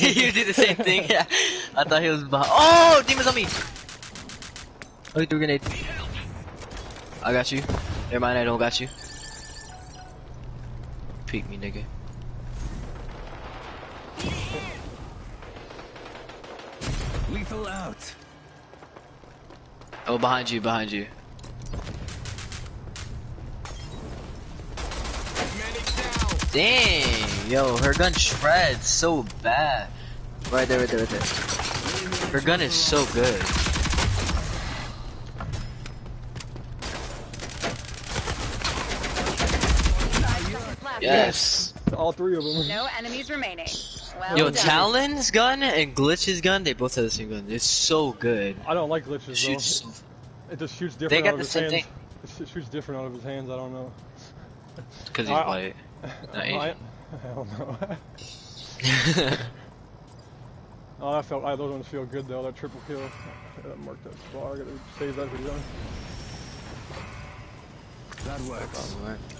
You did the same thing, yeah. I thought he was behind. Oh, demons on me! Oh, he threw a grenade. I got you. Never mind, I don't got you. Peek me, nigga. Lethal out. Oh, behind you, behind you. Dang, yo, her gun shreds so bad. Right there, right there, right there. Her gun is so good. Yes. All three of them. No enemies remaining. Well yo, done. Talon's gun and Glitch's gun, they both have the same gun. It's so good. I don't like Glitch's shoots. Though. It just shoots different out of his hands. They got the same thing. It shoots different out of his hands, I don't know. Because he's white. Not Asian. I don't know. Oh, that felt. Those ones feel good though. That triple kill. That marked that spot. I gotta save that video. That works.